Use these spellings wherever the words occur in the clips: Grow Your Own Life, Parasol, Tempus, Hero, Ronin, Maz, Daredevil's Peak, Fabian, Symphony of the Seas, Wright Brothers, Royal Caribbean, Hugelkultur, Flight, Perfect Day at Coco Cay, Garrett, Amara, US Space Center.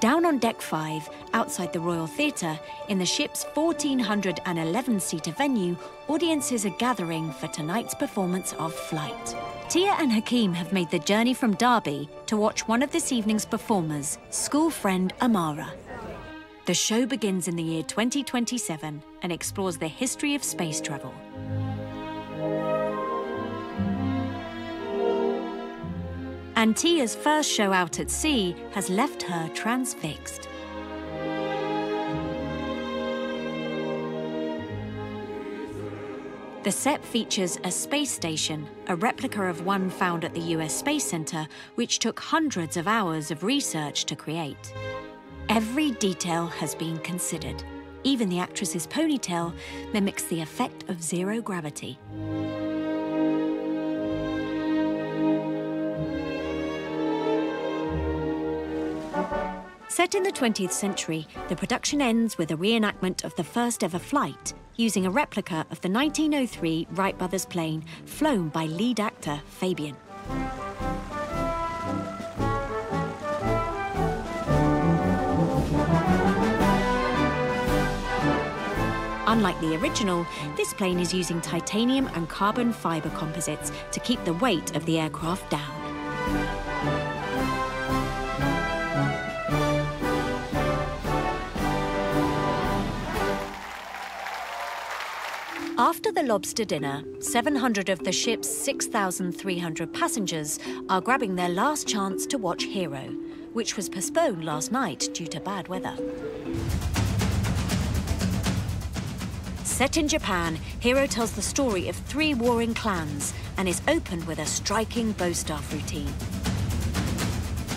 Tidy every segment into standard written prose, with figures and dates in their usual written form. Down on Deck 5, outside the Royal Theatre, in the ship's 1,411-seater venue, audiences are gathering for tonight's performance of Flight. Tia and Hakeem have made the journey from Derby to watch one of this evening's performers, school friend Amara. The show begins in the year 2027 and explores the history of space travel. And Tia's first show out at sea has left her transfixed. The set features a space station, a replica of one found at the US Space Center, which took hundreds of hours of research to create. Every detail has been considered. Even the actress's ponytail mimics the effect of zero gravity. Set in the 20th century, the production ends with a reenactment of the first ever flight, using a replica of the 1903 Wright Brothers plane flown by lead actor Fabian. Unlike the original, this plane is using titanium and carbon fiber composites to keep the weight of the aircraft down. After the lobster dinner, 700 of the ship's 6,300 passengers are grabbing their last chance to watch Hero, which was postponed last night due to bad weather. Set in Japan, Hero tells the story of three warring clans and is opened with a striking bow staff routine.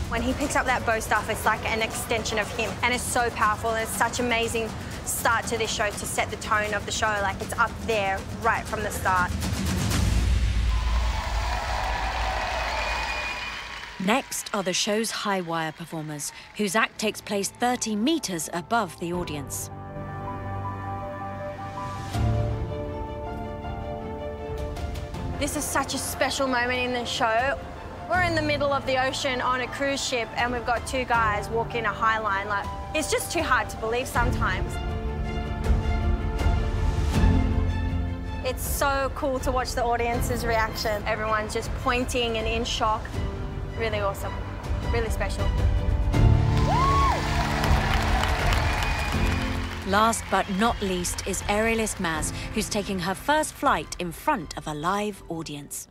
When he picks up that bow staff, it's like an extension of him, and it's so powerful, and it's such amazing start to this show to set the tone of the show, like it's up there right from the start. Next are the show's high wire performers, whose act takes place 30 meters above the audience. This is such a special moment in the show. We're in the middle of the ocean on a cruise ship, and we've got two guys walking a high line. Like, it's just too hard to believe sometimes. It's so cool to watch the audience's reaction. Everyone's just pointing and in shock. Really awesome, really special. Last but not least is aerialist Maz, who's taking her first flight in front of a live audience.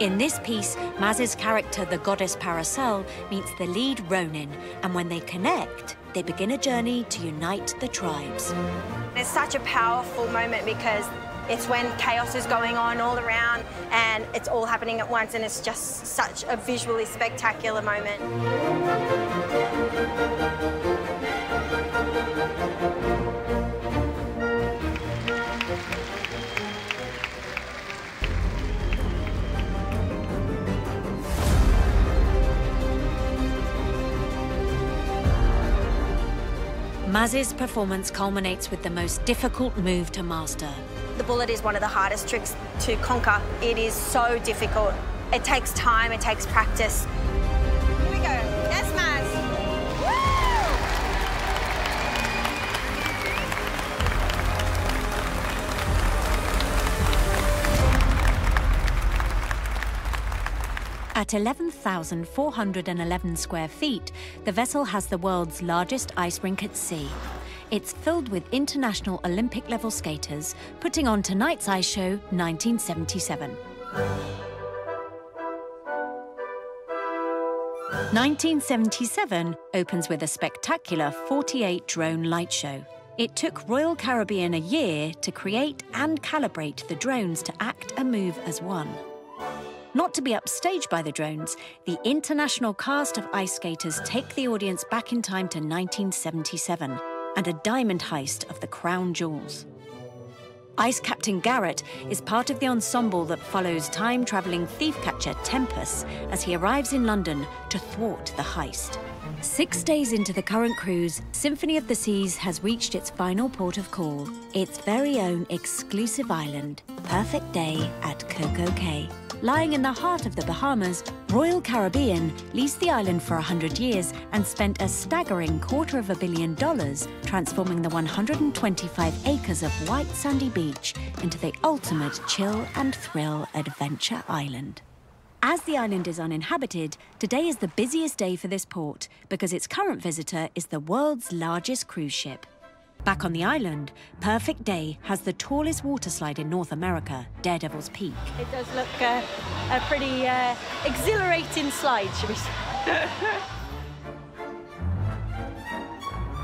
In this piece, Maz's character, the goddess Parasol, meets the lead Ronin, and when they connect, they begin a journey to unite the tribes. It's such a powerful moment because it's when chaos is going on all around and it's all happening at once, and it's just such a visually spectacular moment. Maz's performance culminates with the most difficult move to master. The bullet is one of the hardest tricks to conquer. It is so difficult. It takes time, it takes practice. Here we go. Yes, Maz. At 11,411 square feet, the vessel has the world's largest ice rink at sea. It's filled with international Olympic-level skaters, putting on tonight's ice show, 1977. 1977 opens with a spectacular 48-drone light show. It took Royal Caribbean a year to create and calibrate the drones to act and move as one. Not to be upstaged by the drones, the international cast of ice skaters take the audience back in time to 1977 and a diamond heist of the crown jewels. Ice Captain Garrett is part of the ensemble that follows time-traveling thief-catcher Tempus as he arrives in London to thwart the heist. 6 days into the current cruise, Symphony of the Seas has reached its final port of call, its very own exclusive island, Perfect Day at Coco Cay. Lying in the heart of the Bahamas, Royal Caribbean leased the island for 100 years and spent a staggering $250 million transforming the 125 acres of white sandy beach into the ultimate chill and thrill adventure island. As the island is uninhabited, today is the busiest day for this port because its current visitor is the world's largest cruise ship. Back on the island, Perfect Day has the tallest waterslide in North America, Daredevil's Peak. It does look a pretty exhilarating slide, shall we say.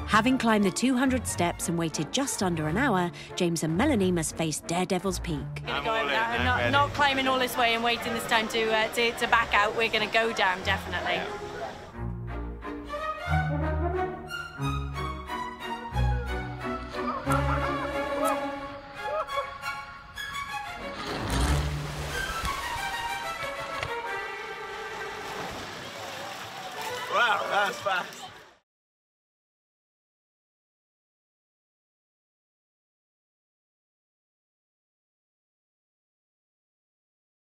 Having climbed the 200 steps and waited just under an hour, James and Melanie must face Daredevil's Peak. I'm not climbing all this way and waiting this time to back out. We're going to go down, definitely. Yeah. Wow, that was fast.